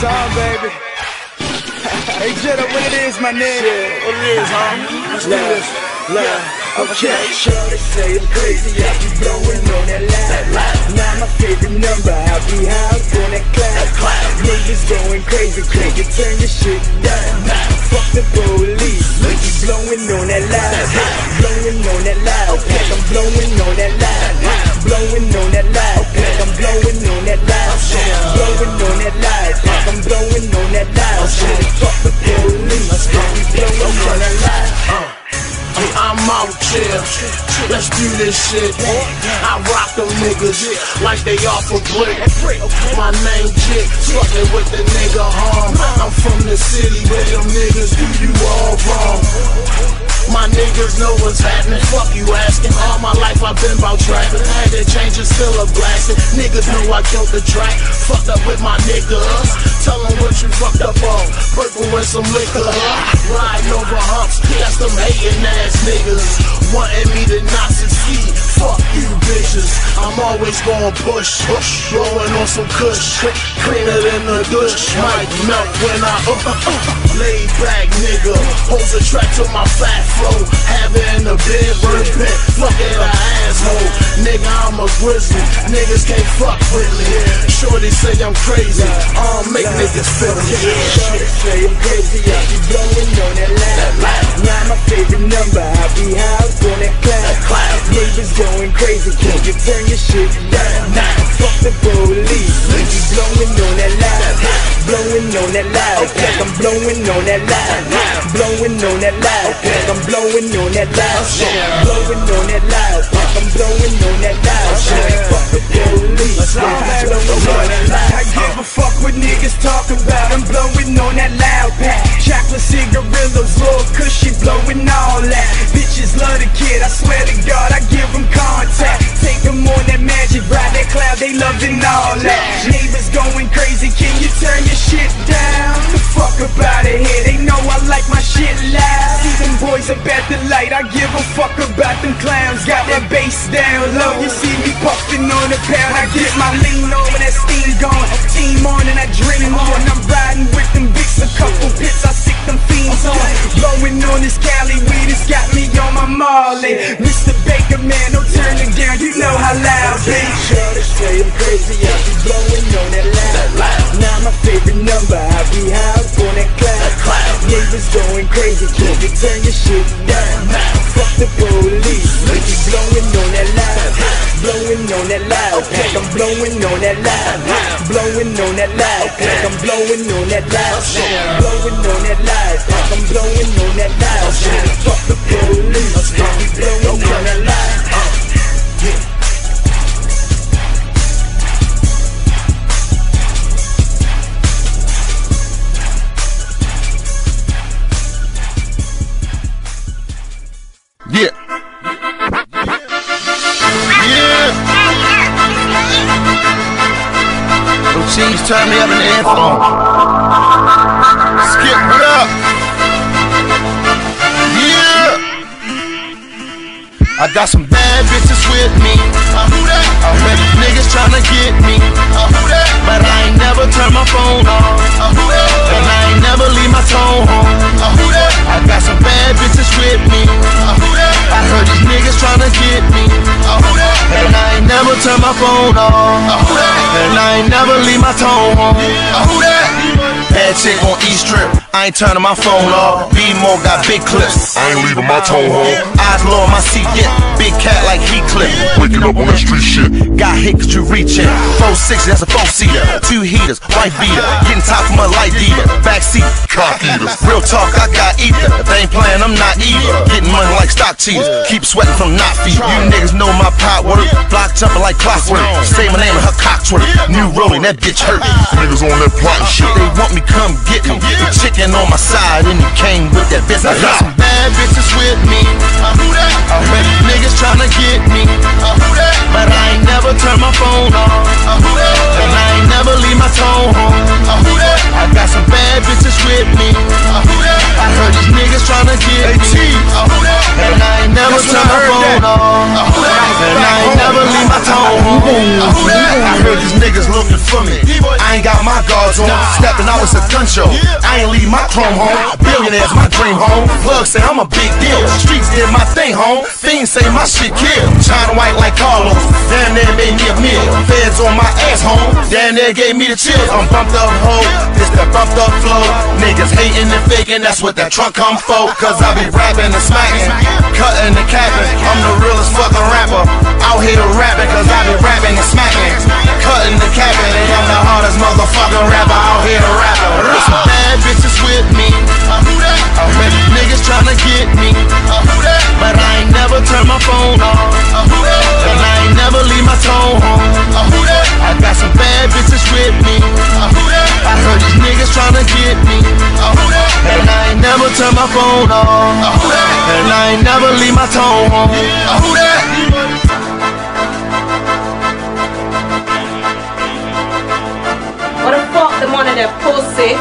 It's on, baby. Hey, Jetta, what it is, my nigga? Shit, what it is, huh? Let's do this. Love, okay. Shorty say I'm crazy, I keep blowing on that line. Now my favorite number, I'll be high up on that cloud. Niggas going crazy, can't you turn your shit down? Fuck the police, we keep blowing on that line. Blowing on that line, okay. I'm blowing on that line. Blowing on that line, okay. I'm blowing on that line. Blowing on that line, I'm blowing on that line. Fuck the police, we blowing on that line. I'm out here, let's do this shit. I rock them niggas like they off a brick. My name Jit, fucking with the nigga harm. I'm from the city where them niggas do you all wrong. My niggas know what's happening, fuck you asking. All my life I've been about trapping. Had to change it, still a blasting. Niggas know I killed the track, fucked up with my niggas. Tell them what you fucked up on, purple and some liquor. Riding over humps, that's them hating ass niggas wanting me to not succeed. Fuck you bitches, I'm always gonna push. Rolling on some kush, cleaner than the douche. Might melt when I laid back nigga, holds a track to my fat flow. Have it in the bedroom, pit, fucking an asshole. Nigga, I'm a grizzly, niggas can't fuck with me. Shorty say I'm crazy, I don't make niggas feel me. Shorty say I'm crazy, I keep blowing on that line. Now my favorite number, I'll be high up on that cloud. Neighbors going crazy, can't you turn your shit down? Fuck the police, niggas blowing on that line. Blowing on that line, okay. I'm blowing on that line. Blowing on that line, okay. I'm blowing on that line. Blowing on that line, I'm blowing on that line. Fuck the police, niggas blowing on that line. I give a fuck what niggas talking about. I'm blowing on that loud pack. Chocolate cigarillos, little cushy, blowing all that. Bitches love the kid, I swear to God, I give them contact. Take them on that magic ride, that cloud, they loving all that. Neighbors going crazy, can you turn your shit down? The fuck about it here, they know I like my shit loud. See them boys up at the light, I give a fuck about them clowns. Got my bass down low, you see me puffing on the pound. I get my lean on when that steam gone. Steam on and I dream on, I'm riding with them bicks, a couple pits, I sick them fiends on. Blowing on this Cali weed, it's got me on my Marley. Mr. Baker, man, don't turn it down, you know how loud, bitch. Shorty say I'm crazy, I be blowing on that line. Now my favorite number, I be high up on that cloud. Neighbors going crazy, can you turn your shit down? Fuck the police, we keep blowing on that line. Blowing on that line, okay. I'm blowing on that line. Blowing on that line, okay. I'm blowing on that line. Blowing on that line, I'm blowing on that line. Fuck the police, we blowing on that line. Cheese, turn me up in the headphone. Skip it up. Yeah. I got some bad bitches with me. I heard niggas tryna get me. But I ain't never turn my phone on. And I ain't never leave my tone home. I got some bad bitches with me. I heard these niggas tryna get me. And I ain't never turn my phone on. And I ain't never leave my tone on. Bad chick on East Strip, I ain't turning my phone off. B-Mo got big clips, I ain't leaving my tone home. Eyes low on my seat, yeah, big cat like Heathcliff. Waking up on that street shit, got hit cause you reachin'. 4-6, that's a 4-seater, 2 heaters, white beater. Getting top from a light dealer, backseat, cock eaters. Real talk, I got ether, if they ain't playing, I'm not either. Getting money like stock cheaters, keep sweating from not feet. You niggas know my pot work, block jumping like clockwork. Say my name and her cockswork, new rolling, that bitch hurt. Niggas on that plot shit, they want me, come get me. The chicken on my side and he came with that bitch. I got some bad bitches with me. I heard niggas tryna get me. But I ain't never turn my phone on. And I ain't never leave my tone home. I got some bad bitches with me. I heard these niggas tryna get me. And I ain't never turn my phone on. And I ain't never leave my tone home. I heard these niggas looking for me. I ain't got my guards on. Step and I was a gun show. I ain't leave my chrome home. Billionaire's my dream home. Plug say I'm a big deal. Streets did my thing home. Fiends say my shit kill. China white like Carlos. Damn near made me a meal. Feds on my ass home. Damn near gave me the chill. I'm bumped up hoe. This the bumped up flow. Niggas hating and faking. That's what that trunk come for. Cause I be rapping and smacking. Cutting and capping. I'm the realest fucking rapper. Out here rapping. Cause I be rapping and smacking. Cutting and capping. And I'm the hardest motherfucking rapper out here to rap. Some bad bitches with me. Many niggas tryna get me. But I ain't never turn my phone off. And I ain't never leave my tone home. I got some bad bitches with me. I heard these niggas tryna get me. And I ain't never turn my phone off. And I ain't never leave my tone home. What the fuck them on in their pussy?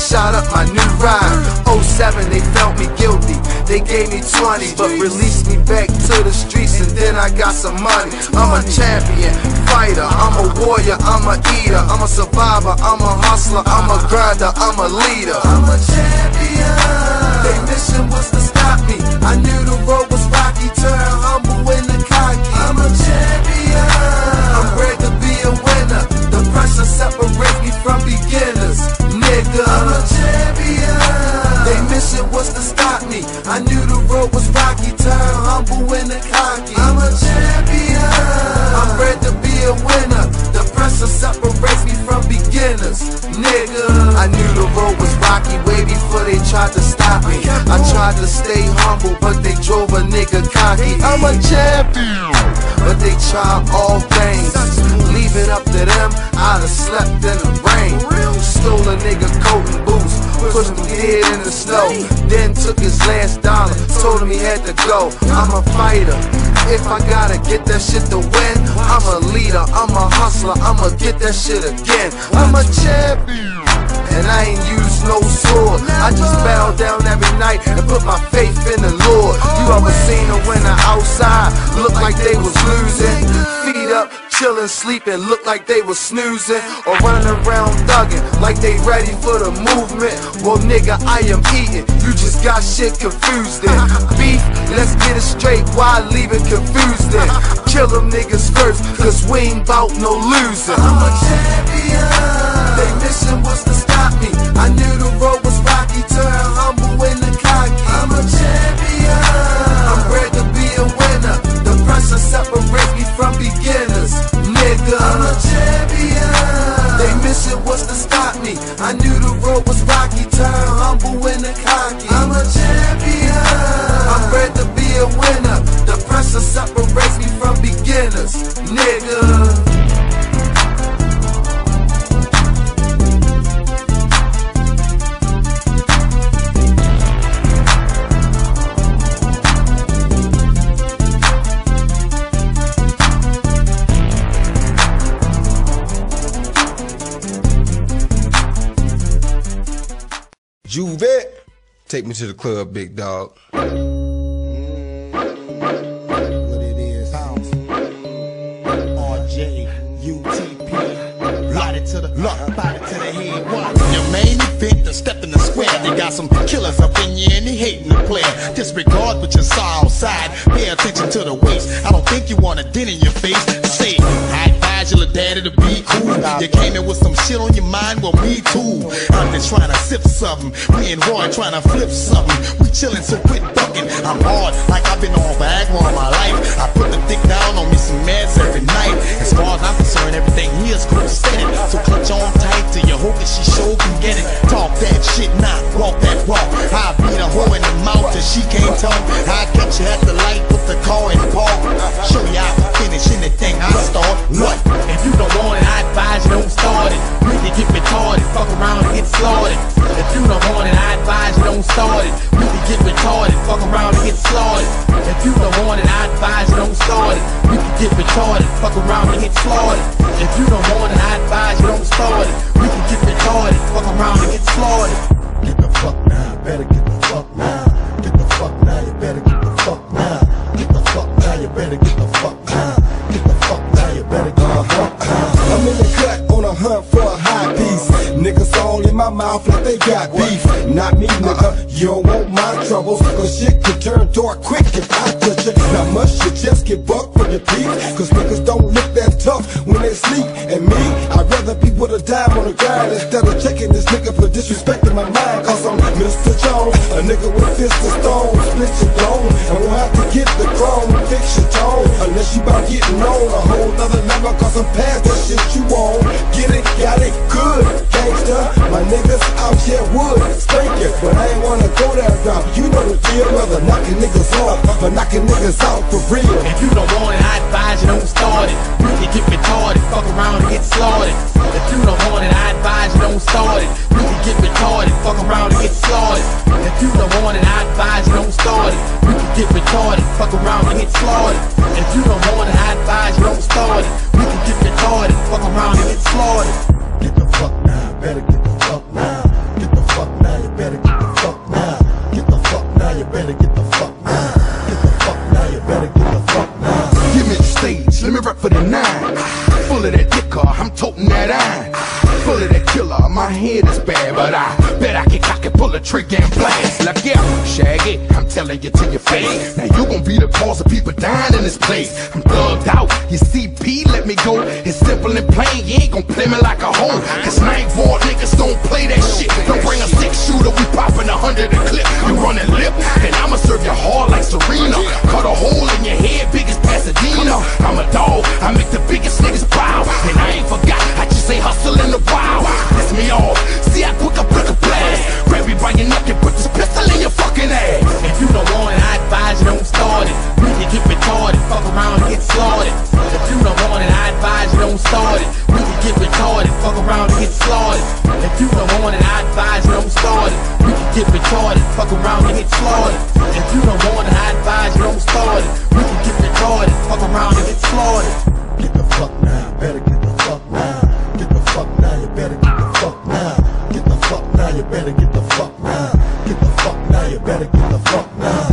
Shot up my new ride. 07, they felt me guilty. They gave me 20, but released me back to the streets. And then I got some money. I'm a champion, fighter. I'm a warrior, I'm a eater. I'm a survivor, I'm a hustler. I'm a grinder, I'm a leader. I'm a champion. Their mission was to stop me. I knew the road was rocky. Turn humble into cocky. I'm a champion. I'm bred to be a winner. The pressure separates me from beginners. I'm a champion. They mission was to stop me. I knew the road was rocky. Turn humble into cocky. I'm a champion. I'm bred to be a winner. The pressure separates me from beginners. Nigga, I knew the road was rocky way before they tried to stop me. I tried to stay humble, but they drove a nigga cocky. I'm a champion, but they tried all things. Leave it up to them. I'd have slept in the rain. Stole a nigga coat and boots, pushed him dead in the snow. Then took his last dollar, told him he had to go. I'm a fighter. If I gotta get that shit to win, I'm a leader, I'm a hustler, I'ma get that shit again. I'm a champion. And I ain't use no sword. I just bow down every night and put my faith in the Lord. You ever seen a winner outside look like they was losing? Feet up, chillin', sleepin', look like they was snoozing. Or running around thuggin', like they ready for the movement. Well nigga, I am eatin', you just got shit confused then. Beef, let's get it straight, why leave it confused then? Kill them niggas first, cause we ain't bout no losin'. I'm a champion. Their mission was to stop me. I knew the road was rocky. Turn humble into cocky. I'm a champion. I'm bred to be a winner. The pressure separates me from beginners. Nigga, I'm a champion. Their mission was to stop me. I knew the road was rocky. Turn humble into cocky. I'm a champion. I'm bred to be a winner. The pressure separates me from beginners. Nigga. Take me to the club, big dog. What it is? Pounds. RJUTP. Light it to the luck, body to the head. Why? Your main event, the step in the square. They got some killers up in you and they hating the player. Disregard what you saw outside. Pay attention to the waist. I don't think you want a dent in your face. Say it. Your daddy to be cool. You came in with some shit on your mind, well me too. I'm just trying to sip something. Me and Roy trying to flip something. We chillin', so quit bucking. I'm hard, like I've been on Viagra all my life. I put the dick down on me some meds every night. As far as I'm concerned, everything here is cool steady. So clutch on tight till you hope that she sure can get it. Talk that shit, not walk that walk. I beat a hoe in the mouth till she can't talk. I catch you at the light with the car and park. Show you how to finish anything I start. What? If you don't want it, I advise you don't start it. We can get retarded, fuck around and get slaughtered. If you don't want it, I advise you don't start it. We can get retarded, fuck around and get slaughtered. If you don't want it, I advise you don't start it. We can get retarded, fuck around and get slaughtered. If you don't want it, I advise you don't start it. We can get retarded, fuck around and get slaughtered. Get the fuck now, better get the fuck now. Get the fuck now, you better get the fuck now. Get the fuck now, you better get the fuck now. Get the fuck now, you better get the fuck now. I'm in the cut on a hunt for a high piece. Niggas all in my mouth like they got beef. Not me, nigga. You don't want my troubles, cause shit could turn dark quick if I touch it. Now must you just get bucked for your peak, cause niggas don't look that tough when they sleep. And me, I'd rather be with a dime on the ground instead of checking this nigga for disrespecting my mind. Cause I'm Mr. Jones, a nigga with fists of stone. Split your dome, and we'll have to get the chrome. Fix your tone, unless you bout getting on a whole other number, cause I'm past that shit you on. Get it, got it, good, gangster. My niggas out here would spank you, but I ain't wanna go that route. You know the deal, whether knocking niggas off or knocking niggas out for real. If you don't want it, I advise you don't start it. We can get retarded, fuck around and get slaughtered. If you don't want it, I advise you don't start it. We can get retarded, fuck around and get slaughtered. If you don't want it, I advise you don't start it. We can get retarded, fuck around and get slaughtered. If you don't want it, I advise you don't start it. We can get retarded, fuck around and get slaughtered. Get the fuck now, better get the fuck now. Get the fuck now, you better get the fuck now. Get the fuck now, you better get the fuck now. Get the fuck now, you better get the fuck now. Give me the stage, let me rap for the nine. Full of that liquor, I'm toting that iron. Full of that killer, my head is bad, but I bet I can cock it, pull a trigger and blast. Like yeah, shaggy, I'm telling you to your face. Now you gon' be the cause of people dying in this place. I'm thugged out, you CP, let me go. It's simple and plain, you ain't gon' play me like a hoe. Cause night war niggas don't play that shit. Don't bring a 6-shooter, we poppin' 100 a clip. You running lip, and I'ma serve you hard like Serena. Cut a hole in your head, big as Pasadena. I'm a dog, I make the biggest niggas bow. And I ain't forgot, I just say hustle in the wild. Piss me off, see how quick I pick a blast. Grab me by your neck and put this pistol in your fucking ass. If you don't want it, I advise you don't start it. We can get retarded, fuck around and get slaughtered. If you don't want it, I advise you don't start it. We can get retarded, fuck around and get slaughtered. If you don't want it, I advise you don't start it. We can get retarded, fuck around and get slaughtered. If you don't want it, I advise you don't start it. We can get retarded, fuck around and get slaughtered. Get the fuck now, better get the fuck now. Get the fuck now, you better get the fuck now. Get the fuck now, you better get the fuck now. Get the fuck now, you better get the fuck now.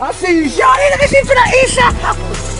I see you, Johnny. Let me see for the Isha.